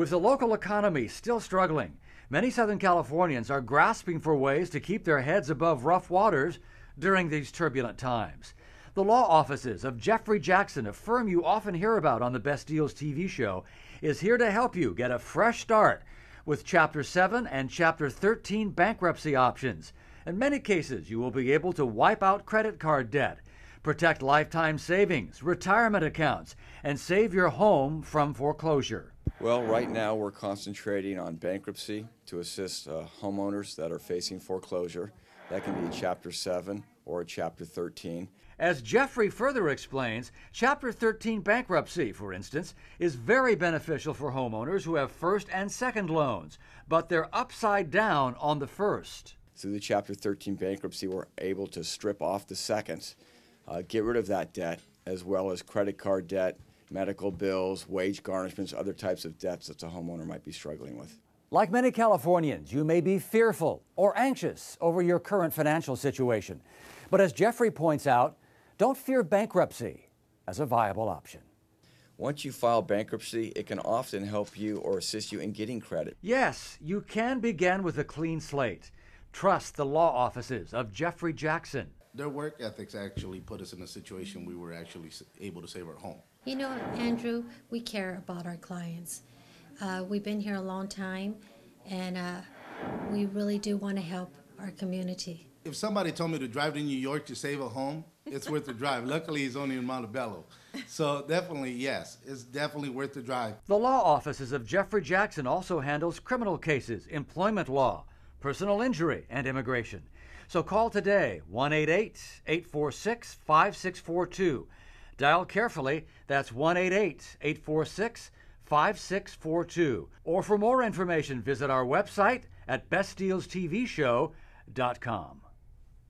With the local economy still struggling, many Southern Californians are grasping for ways to keep their heads above rough waters during these turbulent times. The law offices of Jeffrey Jackson, a firm you often hear about on the Best Deals TV show, is here to help you get a fresh start with Chapter 7 and Chapter 13 bankruptcy options. In many cases, you will be able to wipe out credit card debt, protect lifetime savings, retirement accounts, and save your home from foreclosure. Well, right now we're concentrating on bankruptcy to assist homeowners that are facing foreclosure. That can be Chapter 7 or Chapter 13. As Jeffrey further explains, Chapter 13 bankruptcy, for instance, is very beneficial for homeowners who have first and second loans, but they're upside down on the first. Through the Chapter 13 bankruptcy, we're able to strip off the seconds, get rid of that debt, as well as credit card debt, medical bills, wage garnishments, other types of debts that the homeowner might be struggling with. Like many Californians, you may be fearful or anxious over your current financial situation. But as Jeffrey points out, don't fear bankruptcy as a viable option. Once you file bankruptcy, it can often help you or assist you in getting credit. Yes, you can begin with a clean slate. Trust the law offices of Jeffrey Jackson. Their work ethics actually put us in a situation we were actually able to save our home. You know, Andrew, we care about our clients. We've been here a long time, and we really do want to help our community. If somebody told me to drive to New York to save a home, it's worth the drive. Luckily, he's only in Montebello. So definitely, yes, it's definitely worth the drive. The law offices of Jeffrey Jackson also handles criminal cases, employment law, personal injury, and immigration. So call today, 1-888-846-5642. Dial carefully, that's 1-888-846-5642. Or for more information, visit our website at bestdealstvshow.com.